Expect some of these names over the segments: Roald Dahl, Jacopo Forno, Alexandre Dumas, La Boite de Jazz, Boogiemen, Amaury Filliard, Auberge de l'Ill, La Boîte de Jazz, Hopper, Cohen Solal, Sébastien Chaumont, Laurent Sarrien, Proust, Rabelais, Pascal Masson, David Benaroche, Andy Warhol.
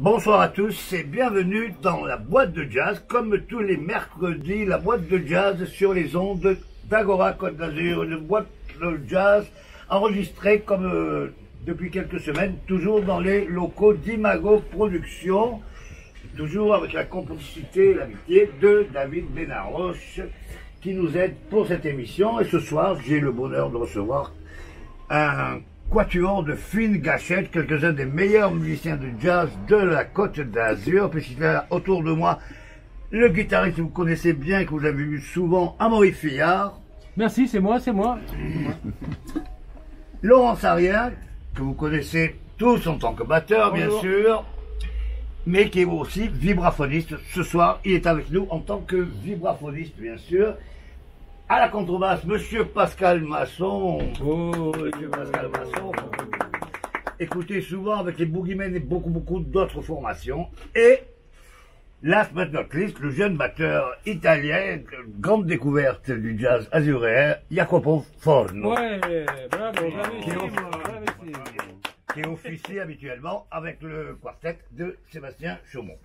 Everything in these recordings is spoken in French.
Bonsoir à tous et bienvenue dans la boîte de jazz. Comme tous les mercredis, la boîte de jazz sur les ondes d'Agora Côte d'Azur. Une boîte de jazz enregistrée comme depuis quelques semaines, toujours dans les locaux d'Imago Productions, toujours avec la complicité et l'amitié de David Benaroche qui nous aide pour cette émission. Et ce soir, j'ai le bonheur de recevoir un quatuor de fine gâchette, quelques-uns des meilleurs musiciens de jazz de la Côte d'Azur, puisqu'il y a autour de moi le guitariste que vous connaissez bien, que vous avez vu souvent, Amaury Filliard. Merci, c'est moi. Laurent Sarrien, que vous connaissez tous en tant que batteur, bonjour, bien sûr, mais qui est aussi vibraphoniste. Ce soir, il est avec nous en tant que vibraphoniste, bien sûr. À la contrebasse, monsieur Pascal Masson. Oh, monsieur Pascal Masson. Écoutez souvent avec les Boogiemen et beaucoup d'autres formations. Et, last but not least, le jeune batteur italien, grande découverte du jazz azuréen, Jacopo Forno. Ouais, bravo, qui officie habituellement avec le quartet de Sébastien Chaumont.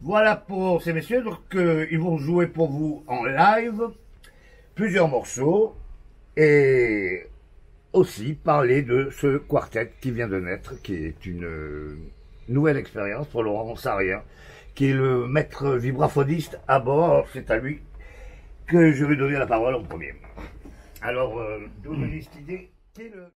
Voilà pour ces messieurs. Donc, ils vont jouer pour vous en live plusieurs morceaux et aussi parler de ce quartet qui vient de naître, qui est une nouvelle expérience pour Laurent Sarrien, qui est le maître vibraphoniste à bord. C'est à lui que je vais donner la parole en premier. Alors, donnez-lui cette idée.